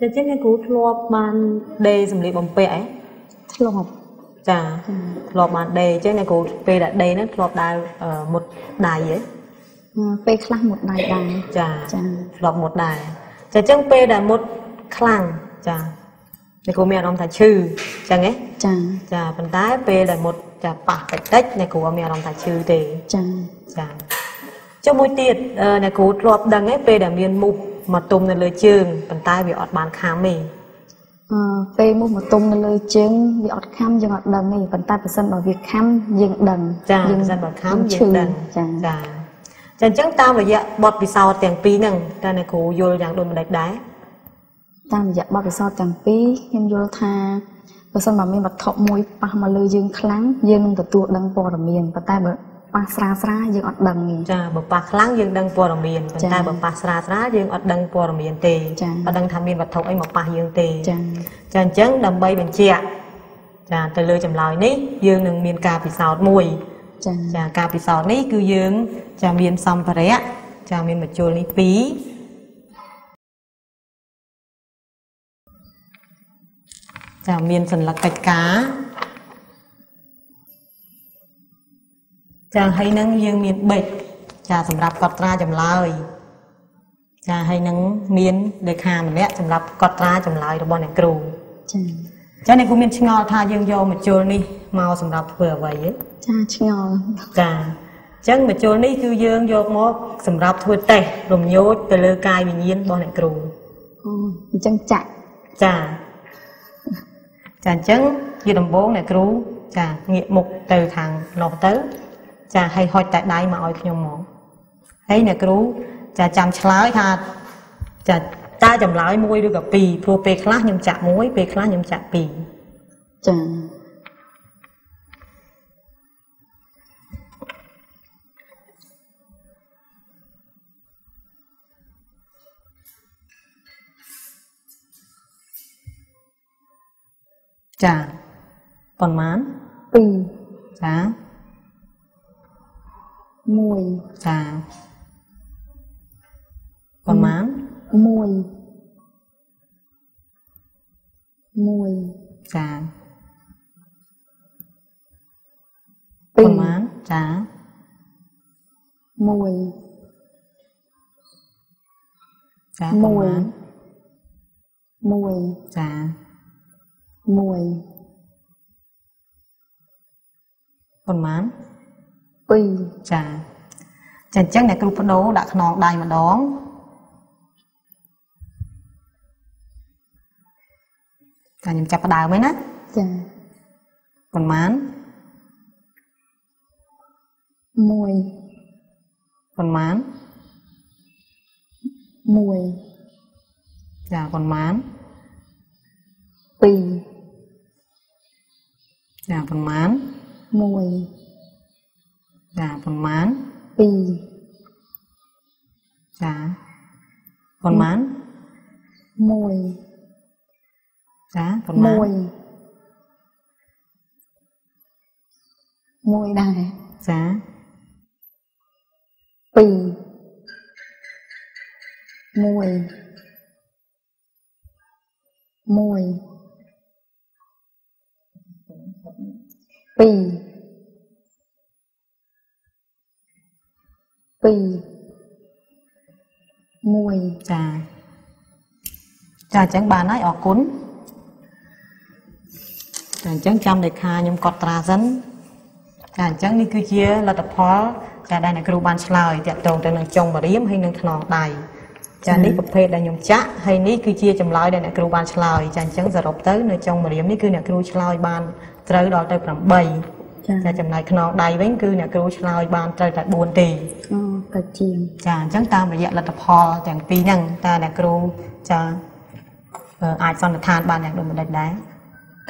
เดี๋ยวเจ๊เนี่ยกูทลอบมันเดย์สำลีบอมเปะทลอบจ้าทลอบมันเดย์เจ๊เนี่ยกูเปะเดย์นั่นทลอบได้หมดได้เยอะเปะคลั่งหมดได้จ้าทลอบหมดได้แต่เจ้าเปะได้หมดคลั่งจ้าในกูมีอารมณ์ถ่ายชื่อจ้าไงจ้าจ้าปัญหาเปะได้หมดจ้าปากแต่เด็กในกูมีอารมณ์ถ่ายชื่อตีจ้าจ้าเจ้าบุญเตี้ยในกูทลอบดังไงเปะได้เมียนมุกมาตุ่มในเลยเชิงปัญตายวิออดบานข้ามมีเปมุมาตุ่มในเลยเชิงวิออดข้ามยังอดดังมีปัญตายเป็นสันบอกวิข้ามยังดังยังสันบอกข้ามยังดังจ้าจ้าจังตามวิยะบอดวิสาวแต่งปีหนึ่งแต่ในครูโยอย่างโดนมันได้ตามวิยะบอดวิสาวแต่งปียังโยธาเป็นสันบอกมีบัดทอมวยปะมาเลยยังครั้งยังตัวตัวดังปอดมีปัญตายแบบปากสระสระยังอดดังมีจ้าแบบปากล้างยังดังปวดมีนปัญญาแบบปากสระสระยังอดดังปวดมีนเตยอดดังทำมีนแบบทบไอ้หมอกปากยังเตยจันจังดำใบเป็นเชี่ยจ้าแต่เลยจำลอยนี้ยังหนึ่งมีนกาปิสาวมวยจ้ากาปิสาวนี้คือยังจ้ามีนซัมพะเระจ้ามีนแบบโจลิปีจ้ามีนสันหลักไก่กาจะให้นังยังมีเบ็ดจะสำหรับกอตราจำลายจะให้นังมีนเด็กหามเนี้ยสำหรับกอตราจำลายตัวบอลในกรูจะในกูมีนชงอทายังโยมาโจนี่มาสำหรับเผื่อไว้จะชงอจะจังมาโจนี่คือยังโยมอกสำหรับทวดเตะลมโยดแต่เลือกายวิญญาณบอลในกรูจังจัดจะจังยืดมโบงในกรูจะเงียบมุกเตะทางหลอกเตะจะให้หอยแต่ได้มาอ้อยขยมหมอให้เนี่ยกรู้จะจำฉลาดค่ะจะตาจำลายมวยด้วยกับปีพลูเปคลาสยำจับมวยเปคลาสยำจับปีจ้ะจ้ะตอนมันปีจ้ะมวยจ้าประมาณมวยจ้าประมาณจ้ามวยจ้ามวยประมาณปีจ้าจันเจ้าเนี่ยกลุ่มพนดักนองได้มาดองแต่ยังจับประดาวไหมนะจ้าปนมันมวยปนมันมวยจ้าปนมันปีจ้าปนมันมวยจ้าปนมันปีจ้าปนมันมวยจ้าปนมันมวยได้จ้าปีมวยปีปีมวยจ้าจ้าจังบานน้อยออกคุ้นจ้าจังจำเด็กหายมกอดตราสันจ้าจังนี่คือเชี่ยระดับพอจ้าได้ในกรูบานชลอยแต่ตรงแต่นางจงบริยมให้นางถนอมไตจ้านี่ประเภทได้ยมจ้าให้นี่คือเชี่ยจำลอยได้ในกรูบานชลอยจ้าจังสรุปเต้นในจงบริยมนี่คือในกรูชลอยบานเตยดอกเตยปรำใบจะจำนายขนมได้เว้นคือเนี่ยกรูชลอยบานใจแต่บุญตีกระเทียมจะจังตามระยะระดับพอแต่งปีหนึ่งแต่เนี่ยกรูจะอาจสอนทานบานอย่างโดนบันไดได้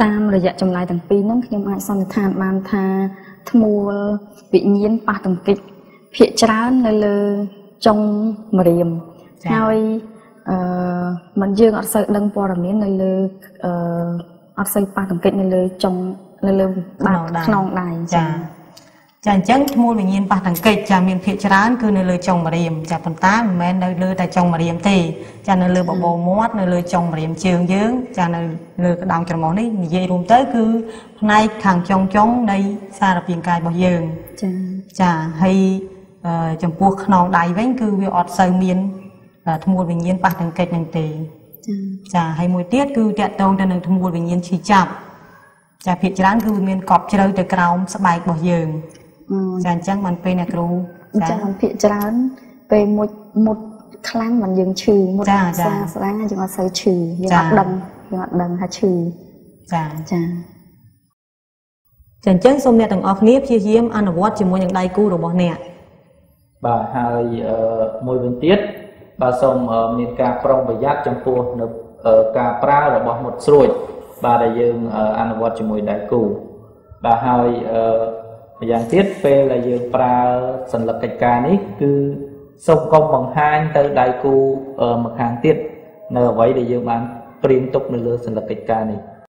ตามระยะจำนายแต่งปีนั้นยังอาจสอนทานบานทาทมัวปิเงียนปาต่างกิจเพียจราในเลจงมรีมเฮ้ยมันยื่นอัดใส่ดังปอแบบนี้ในเลอัดใส่ปาต่างกิจในเลจงเร็วๆบาดขนองได้จ้า จังจังมูลวิญญาณปะถังเกจจามีนเพียรร้านคือในเลยจงมาเรียมจาพันต้าแม้ในเลยแต่จงมาเรียมตีจาในเลยบโบมวัดในเลยจงมาเรียมเชิงเยื้องจาในเลยกระดองจมองนี่มีเยื่อรวมtớiคือในขังจงจงในซาลาปีนกายบ่เยื้องจะให้จมพวกนองได้ไว้คือวิอดเซมีนทั้งมูลวิญญาณปะถังเกจนั่งตีจะให้มวยเตี้ยคือเตะตรงจาในทั้งมูลวิญญาณชี้จับจะเพียรร้านคือมีนกอบเจริญแต่กระดองสบายบ่เยื้องจังจังมันเป็นอะไรรู้จังพิจารณาเป็นหมดครั้งมันยังชื่อหมดครั้งยังว่าเสือชื่อยังอัดดำหาชื่อจังสมเนี่ยต่างออกนี้พิจิมอันวัดจิมวันอย่างใดกู้หรือบ่เนี่ยบ่าหายมวยเป็นเตี้ยบ่าสมมีการปรองประหยัดจำพวกเนื้อการปลาหรือบ่หมดสวยบ่าได้ยังอันวัดจิมวันใดกู้บ่าหายอย่างที่เป็นอะไรอยู่ปลาสันหลักกิจการนี้คือส่งกองบังคับแต่ได้กูมาหางที่เนอไว้ได้เยอะมันปริ้นตกในเรือสันหลักกิจการนี้